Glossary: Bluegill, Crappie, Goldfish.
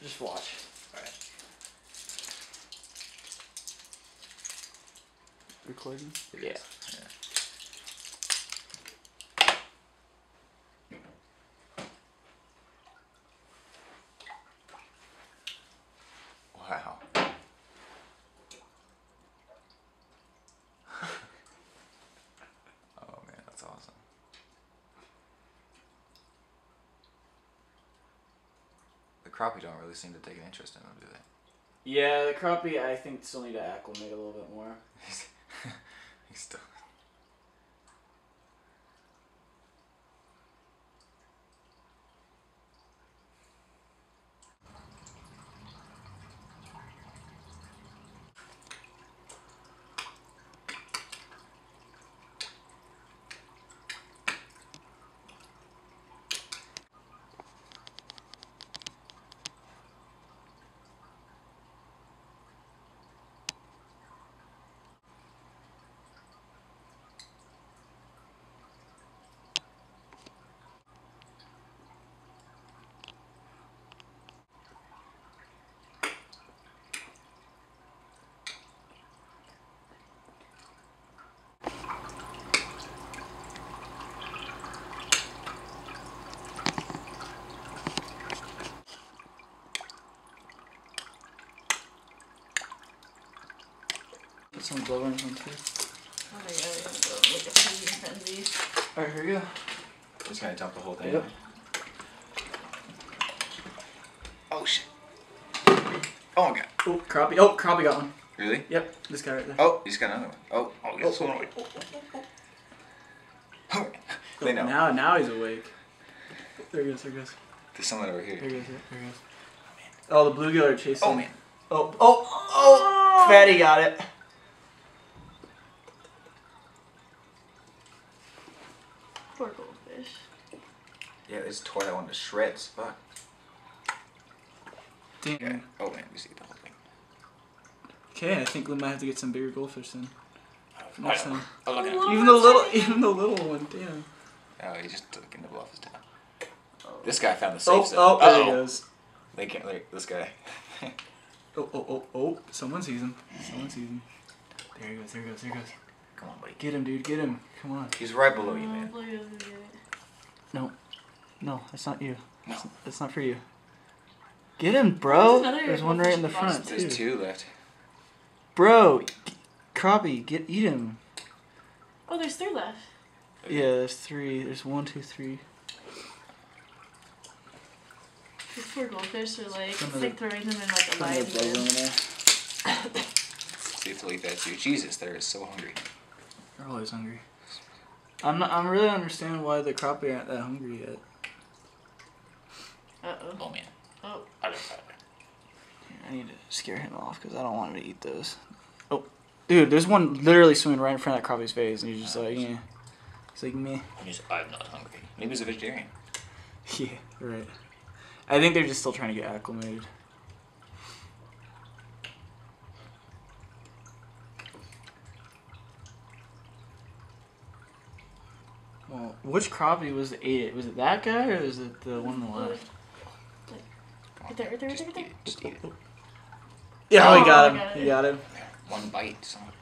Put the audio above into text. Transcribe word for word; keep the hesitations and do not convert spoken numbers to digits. Just watch. All right. Recording? Yeah. Yeah. Crappie don't really seem to take an interest in them, do they? Yeah, the crappie I think still need to acclimate a little bit more. He's still. Put some blowworms on too. Oh my god, I'm going to make a frenzy. Alright, here we go. I'm just going to dump the whole thing. Yep. Oh shit. Oh my god. Oh, crappie. Oh, crappie got one. Really? Yep, this guy right there. Oh, he's got another one. Oh, oh, he's oh, oh, awake. Oh, oh, oh, oh. Oh, they know. Now, now he's awake. There he goes, there he goes. There's someone over here. There he goes, there he goes. Oh, man. Oh, the bluegill are chasing. Oh man. Oh, oh, oh! Fatty got it. Poor goldfish. Yeah, they just tore that one to shreds. Fuck. Damn. Okay. Oh man, we see the whole thing. Okay, I think we might have to get some bigger goldfish then. Next time. Oh, look at him. Even the little, even the little one. Damn. Oh, he just took him to bluff his tail. Oh. This guy found the safe zone. Oh, oh, there uh -oh. he goes. They can't. Like, this guy. oh, oh, oh, oh! Someone sees him. Someone sees him. There he goes. There he goes. There he goes. Come on, buddy. Get him, dude. Get him. Come on. He's right below you, man. No. No, that's not you. No. That's not for you. Get him, bro. There's, There's one right in the front, too. There's two left. Bro. Crappie, get, eat him. Oh, there's three left. Yeah, there's three. There's one, two, three. These poor goldfish are like, it's like throwing them in like a live. See if they'll eat that too. Jesus, they're so hungry. They're always hungry. I'm not. I'm really understanding why the crappie aren't that hungry yet. Uh oh. Oh man. Oh. I don't I need to scare him off because I don't want him to eat those. Oh, dude, there's one literally swimming right in front of that crappie's face, and he's just like, yeah. He's like me. He's I'm not hungry. Maybe he's a vegetarian. Yeah. Right. I think they're just still trying to get acclimated. Well, which crappie was that ate it? Was it that guy or was it the one on the left? Right there, right there, right there, right there. Just eat it. Yeah, oh, we got him. We got him. One bite, son.